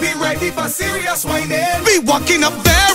Be ready for serious whining. Be walking up there.